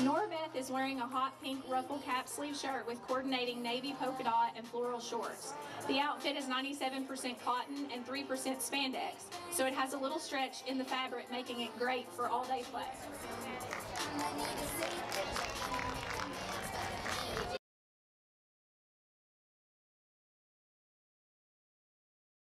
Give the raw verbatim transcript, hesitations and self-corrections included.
Norbeth is wearing a hot pink ruffle cap sleeve shirt with coordinating navy polka dot and floral shorts. The outfit is ninety-seven percent cotton and three percent spandex, so it has a little stretch in the fabric, making it great for all day play.